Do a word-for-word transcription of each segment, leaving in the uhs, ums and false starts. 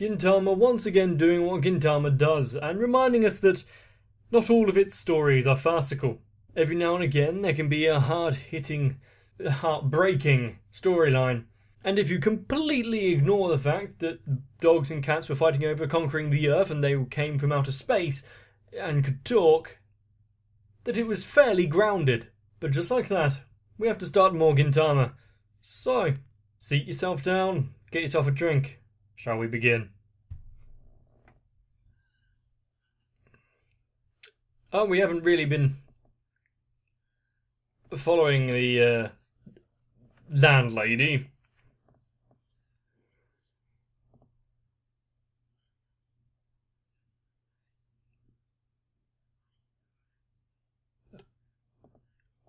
Gintama once again doing what Gintama does and reminding us that not all of its stories are farcical. Every now and again there can be a hard-hitting, heartbreaking storyline. And if you completely ignore the fact that dogs and cats were fighting over conquering the Earth and they came from outer space and could talk, that it was fairly grounded. But just like that, we have to start more Gintama. So, seat yourself down, get yourself a drink. Shall we begin? Oh, we haven't really been following the uh, landlady.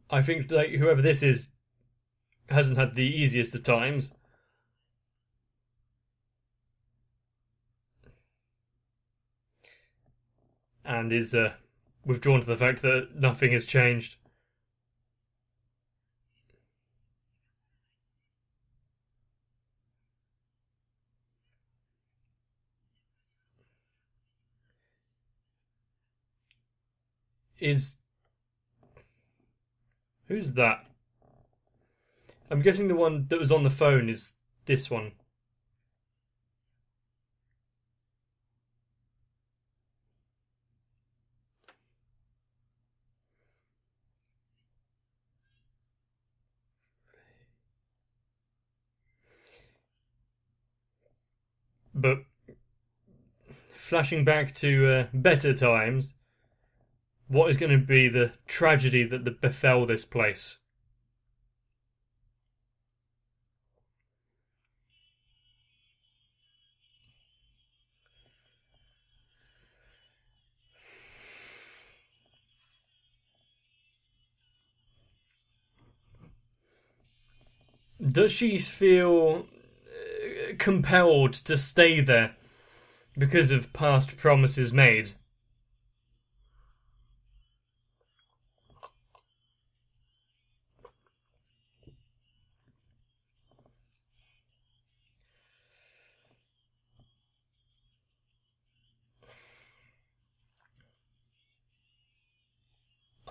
I think like whoever this is hasn't had the easiest of times. And is uh, withdrawn to the fact that nothing has changed. Is... Who's that? I'm guessing the one that was on the phone is this one. But flashing back to uh, better times, what is going to be the tragedy that befell this place? Does she feel compelled to stay there because of past promises made?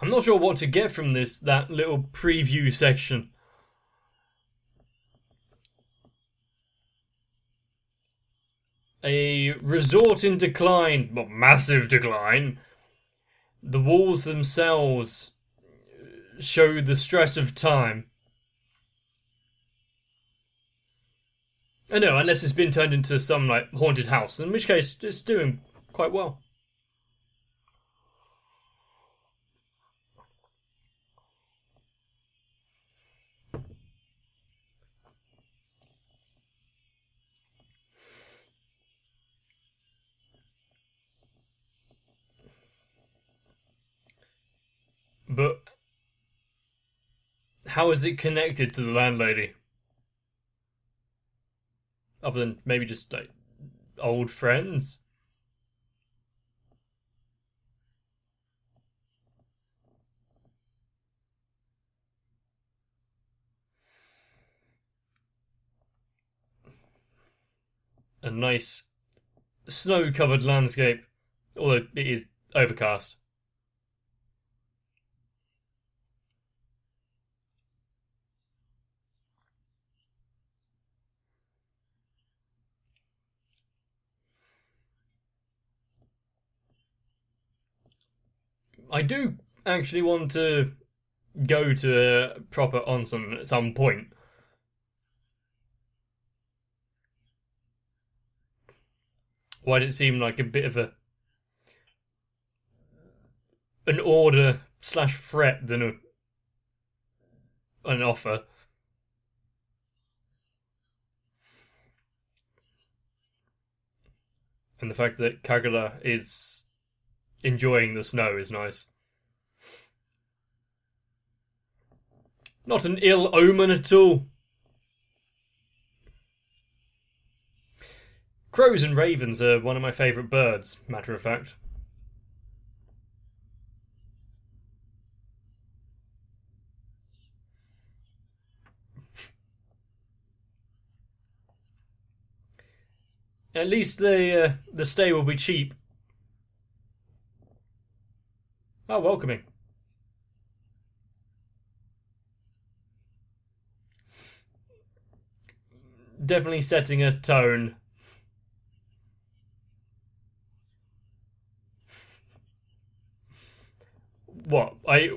I'm not sure what to get from this, that little preview section. A resort in decline, well, massive decline. The walls themselves show the stress of time. I know, unless it's been turned into some like haunted house, in which case it's doing quite well. But how is it connected to the landlady? Other than maybe just like old friends? A nice snow-covered landscape, although it is overcast. I do actually want to go to a proper onsen at some point. Why did it seem like a bit of a an order slash threat than a, an offer? And the fact that Kagura is enjoying the snow is nice. Not an ill omen at all. Crows and ravens are one of my favourite birds, matter of fact. At least the uh, the stay will be cheap. How welcoming. Definitely setting a tone. What? I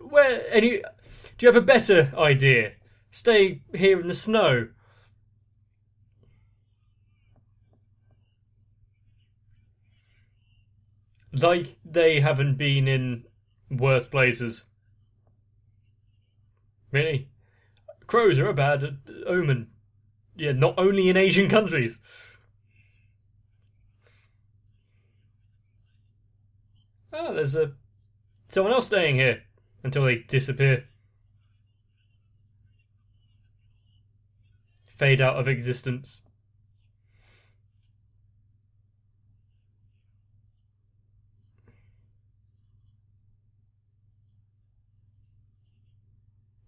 where any? Do you have a better idea? Stay here in the snow. Like they haven't been in worse places. Really? Crows are a bad omen. Yeah, not only in Asian countries. Ah, there's a someone else staying here until they disappear. Fade out of existence.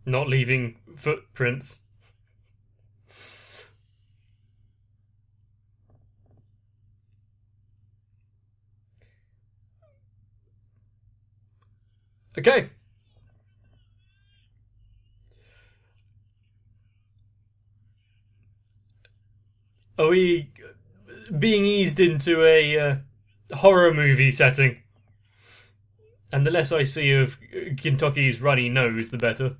Not leaving footprints. Okay. Are we being eased into a uh, horror movie setting? And the less I see of Gintoki's runny nose, the better.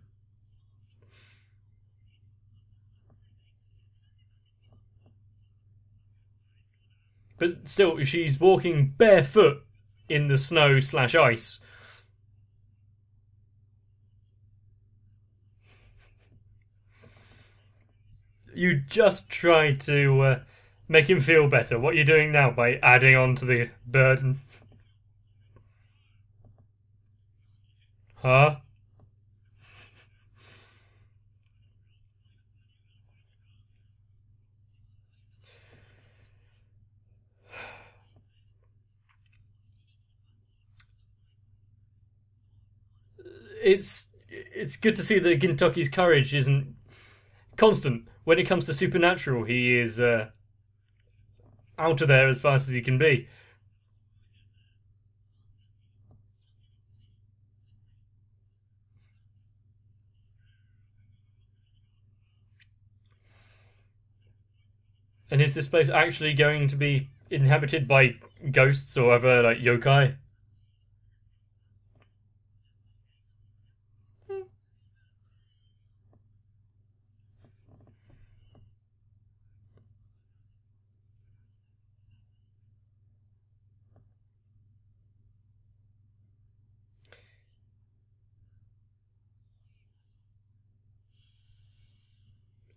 But still, she's walking barefoot in the snow slash ice. You just try to uh, make him feel better. What you're doing now by adding on to the burden. Huh? It's it's good to see that Gintoki's courage isn't constant. When it comes to supernatural, he is uh, out of there as fast as he can be. And is this place actually going to be inhabited by ghosts or other like yokai?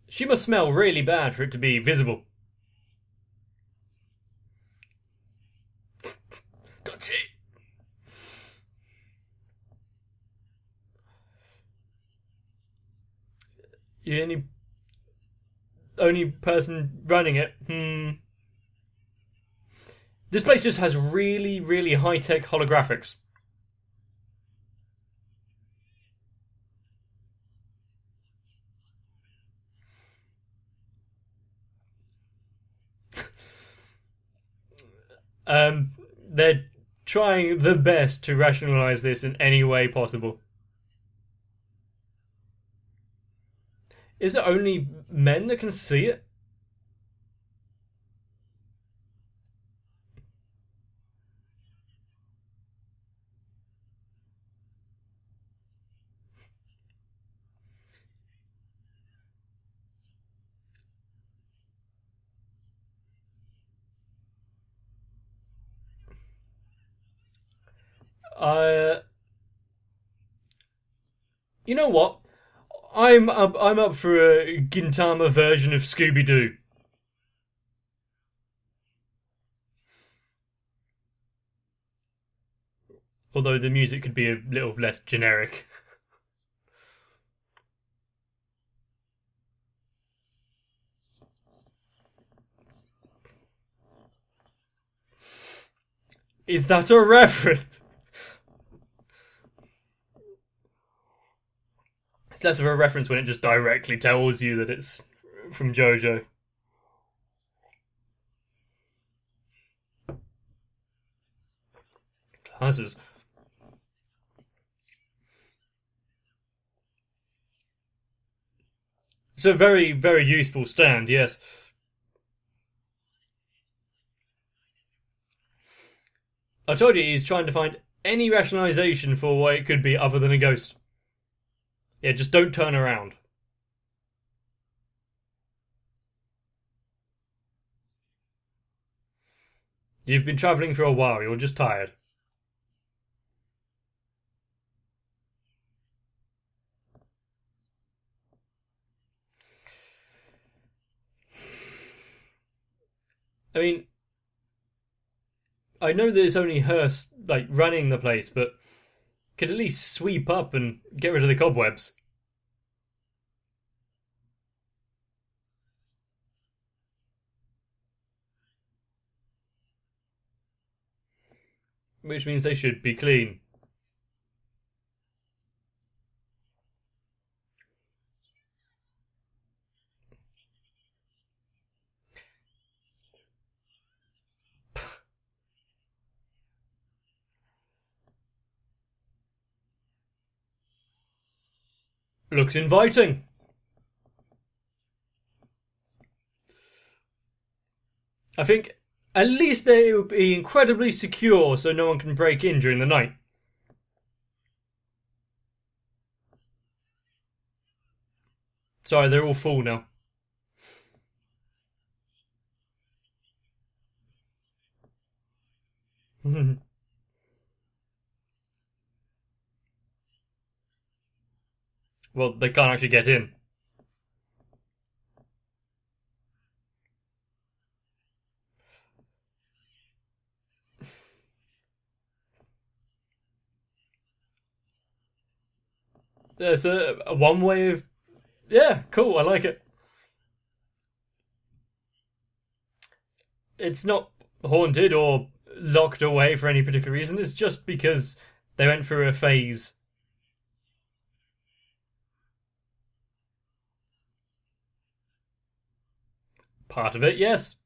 She must smell really bad for it to be visible. Touch it. You only only person running it. Hmm. This place just has really, really high-tech holographics. Um, they're trying the best to rationalise this in any way possible. Is it only men that can see it? Uh, you know what? I'm up, I'm up for a Gintama version of Scooby-Doo. Although the music could be a little less generic. Is that a reference? It's less of a reference when it just directly tells you that it's from JoJo. pauses. It's a very, very useful stand, yes. I told you he's trying to find any rationalisation for why it could be other than a ghost. Yeah, just don't turn around. You've been travelling for a while, you're just tired. I mean, I know that it's only her, like, running the place, but could at least sweep up and get rid of the cobwebs. Which means they should be clean. Looks inviting. I think at least they would be incredibly secure so no one can break in during the night. Sorry, they're all full now. Well, they can't actually get in. There's a, a one way of... Yeah, cool, I like it. It's not haunted or locked away for any particular reason. It's just because they went through a phase. Part of it, yes.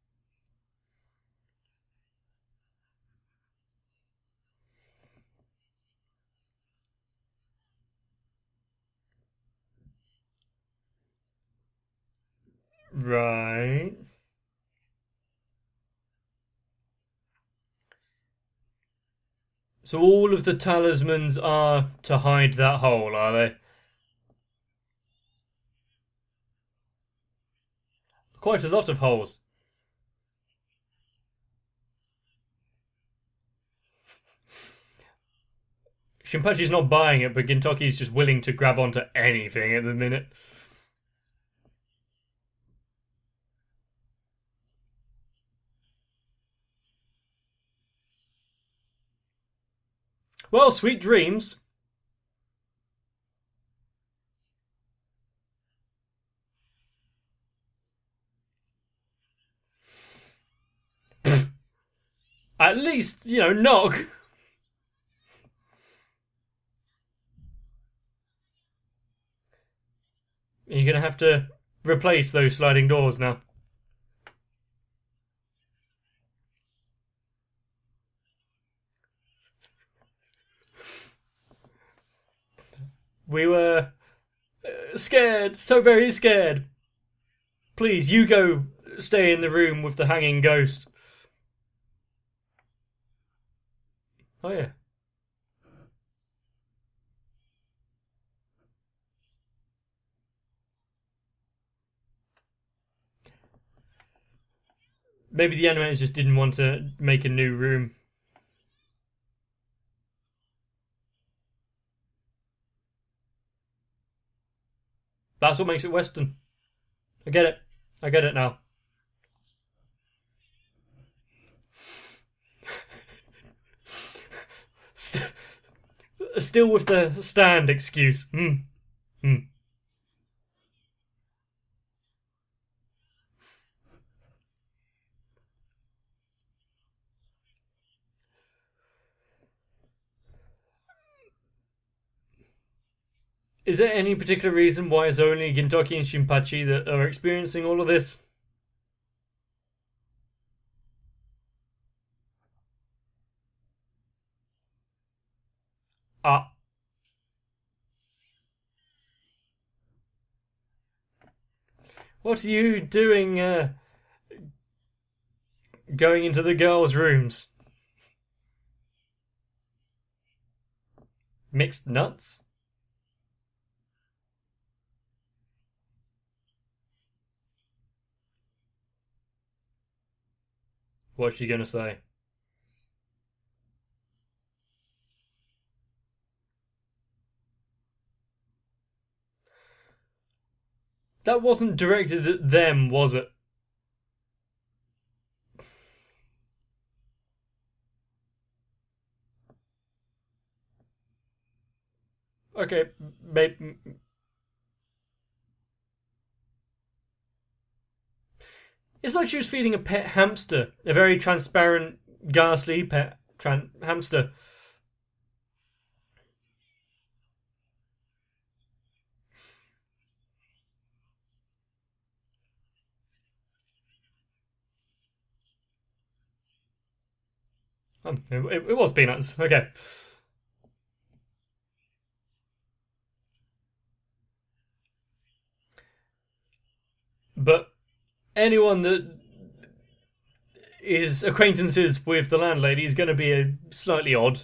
Right. So all of the talismans are to hide that hole, are they? Quite a lot of holes. Shinpachi's not buying it, but Gintoki's just willing to grab onto anything at the minute. Well, sweet dreams. At least, you know, knock. You're going to have to replace those sliding doors now. We were uh, scared, so very scared. Please, you go stay in the room with the hanging ghost. Oh, yeah. Maybe the animators just didn't want to make a new room. That's what makes it Western. I get it. I get it now. Still with the stand excuse. Mm. Mm. Is there any particular reason why it's only Gintoki and Shinpachi that are experiencing all of this? Uh, what are you doing uh, going into the girls' rooms? Mixed nuts? What's she gonna say? That wasn't directed at them, was it? Okay, maybe... It's like she was feeding a pet hamster. A very transparent, ghastly pet tran hamster. Um, it, it was peanuts. Okay. But anyone that is acquaintances with the landlady is going to be a slightly odd.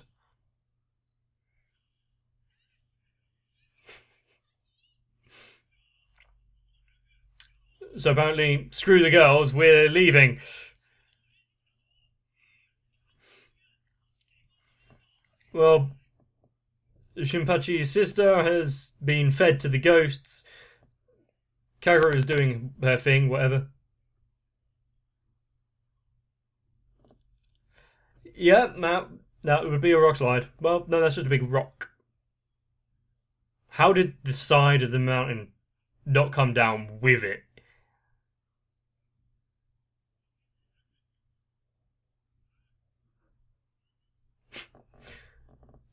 So apparently, screw the girls, we're leaving. Well, Shinpachi's sister has been fed to the ghosts. Kagura is doing her thing, whatever. Yeah, that, that would be a rock slide. Well, no, that's just a big rock. How did the side of the mountain not come down with it?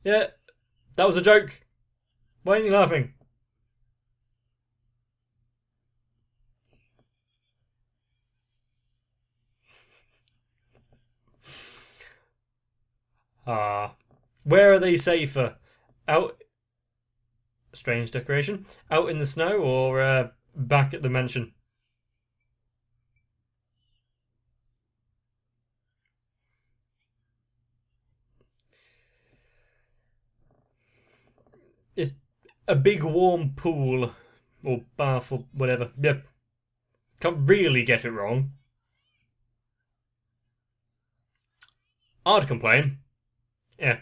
Yeah, that was a joke. Why aren't you laughing? Ah, where are they safer? Out... Strange decoration. Out in the snow or uh, back at the mansion? It's a big warm pool or bath or whatever. Yep. Can't really get it wrong. I'd complain. Yeah.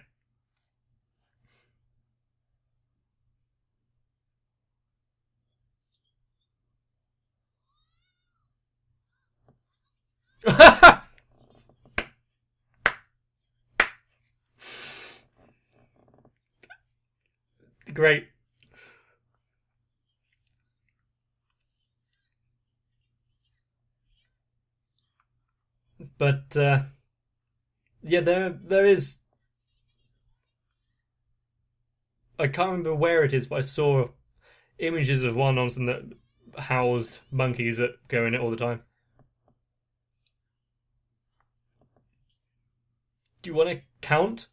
Great. But uh, yeah, there there is. I can't remember where it is, but I saw images of one on some that housed monkeys that go in it all the time. Do you want to count?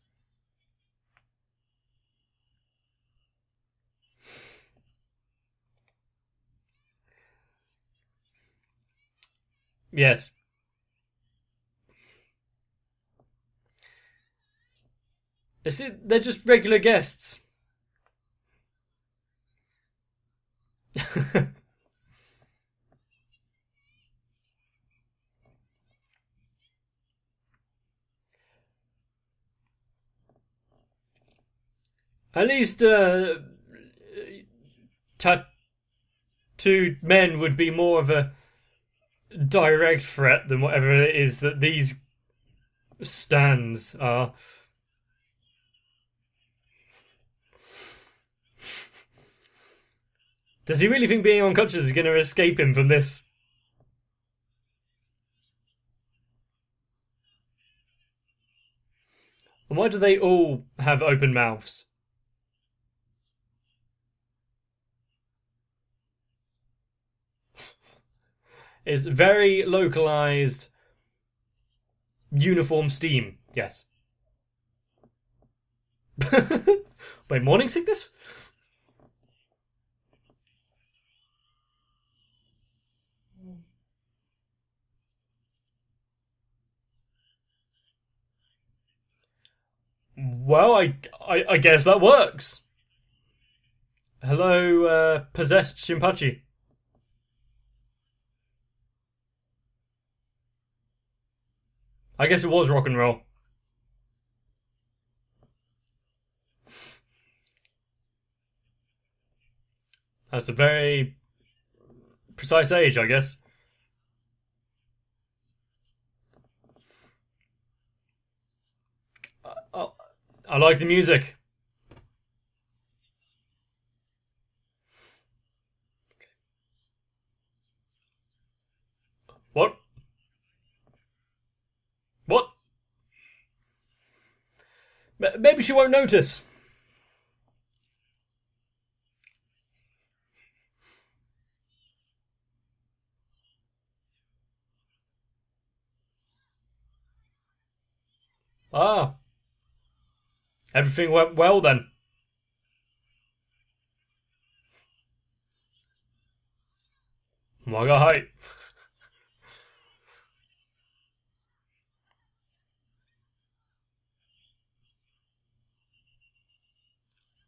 Yes. Is it, they're just regular guests. At least uh, tattooed men would be more of a direct threat than whatever it is that these stands are. Does he really think being unconscious is going to escape him from this? And why do they all have open mouths? It's very localized, uniform steam, yes. By morning sickness? Well, I, I, I guess that works. Hello, uh, possessed Shinpachi. I guess it was rock and roll. That's a very precise age, I guess. I, I, I like the music. What? What? Maybe she won't notice. Ah. Everything went well then. Maga height.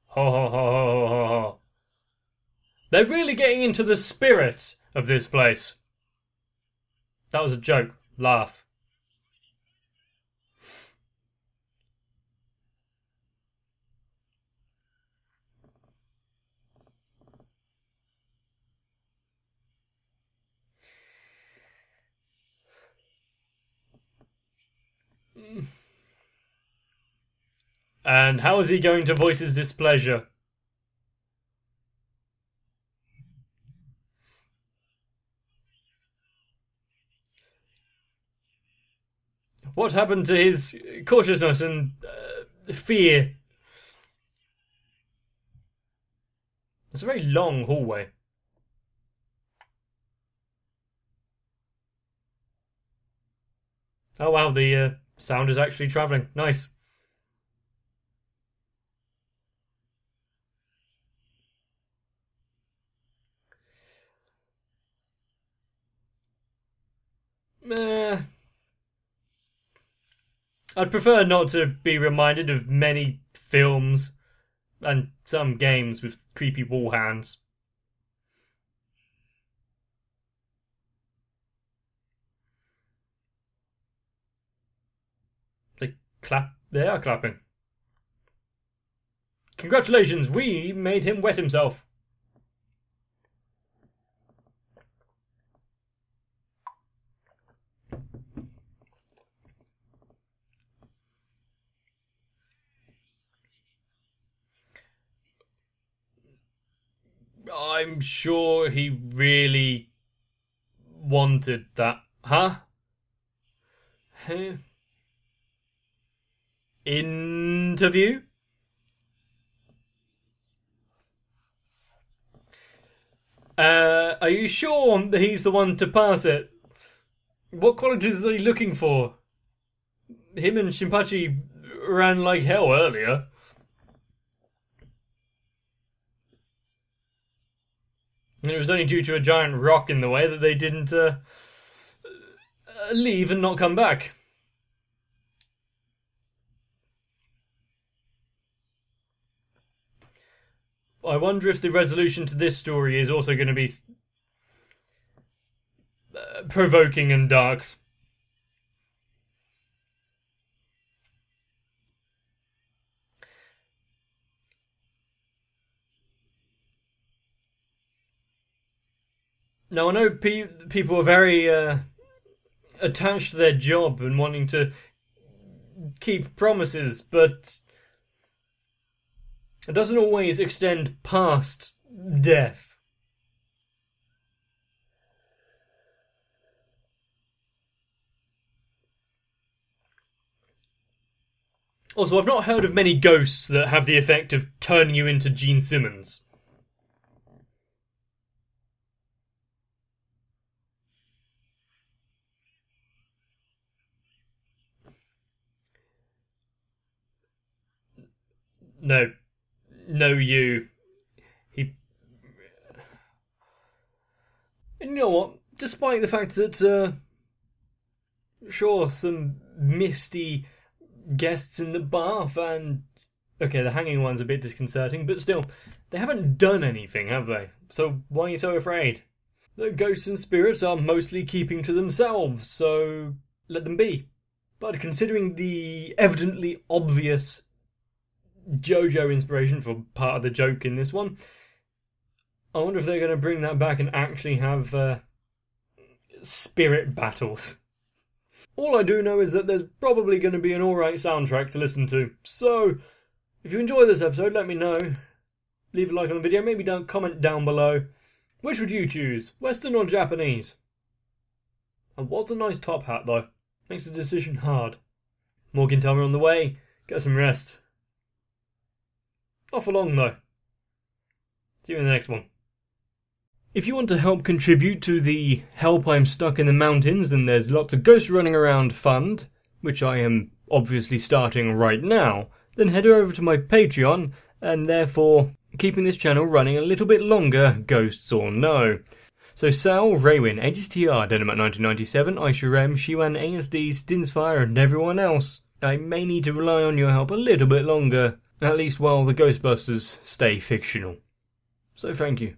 Ho ho ho ho ho ho. They're really getting into the spirit of this place. That was a joke. Laugh. And how is he going to voice his displeasure? What happened to his cautiousness and uh, fear? It's a very long hallway. Oh wow, the uh, sound is actually travelling. Nice. Uh, I'd prefer not to be reminded of many films and some games with creepy wall hands. They clap. They are clapping. Congratulations, we made him wet himself. I'm sure he really wanted that, huh? Huh? Interview? Uh, are you sure that he's the one to pass it? What qualities are they looking for? Him and Shinpachi ran like hell earlier. And it was only due to a giant rock in the way that they didn't uh, leave and not come back. I wonder if the resolution to this story is also going to be uh, provoking and dark. Now, I know pe people are very uh, attached to their job and wanting to keep promises, but it doesn't always extend past death. Also, I've not heard of many ghosts that have the effect of turning you into Gene Simmons. No. No, you. He... And you know what? Despite the fact that, uh... sure, some misty guests in the bath and... Okay, the hanging one's a bit disconcerting, but still, they haven't done anything, have they? So why are you so afraid? The ghosts and spirits are mostly keeping to themselves, so let them be. But considering the evidently obvious JoJo inspiration for part of the joke in this one, I wonder if they're going to bring that back and actually have uh, spirit battles. All I do know is that there's probably going to be an alright soundtrack to listen to, so... If you enjoy this episode, let me know. Leave a like on the video, maybe don't comment down below. Which would you choose, Western or Japanese? And what's a nice top hat though? Makes the decision hard. More Gintama on the way, get some rest. Not for long though. See you in the next one. If you want to help contribute to the Help I'm Stuck in the Mountains and There's Lots of Ghosts Running Around fund, which I am obviously starting right now, then head over to my Patreon, and therefore keeping this channel running a little bit longer, ghosts or no. So Sal, Raywin, H S T R, Dynamite nineteen ninety-seven, Aishurem, Shiwan, A S D, Stinsfire, and everyone else. I may need to rely on your help a little bit longer, at least while the Ghostbusters stay fictional. So thank you.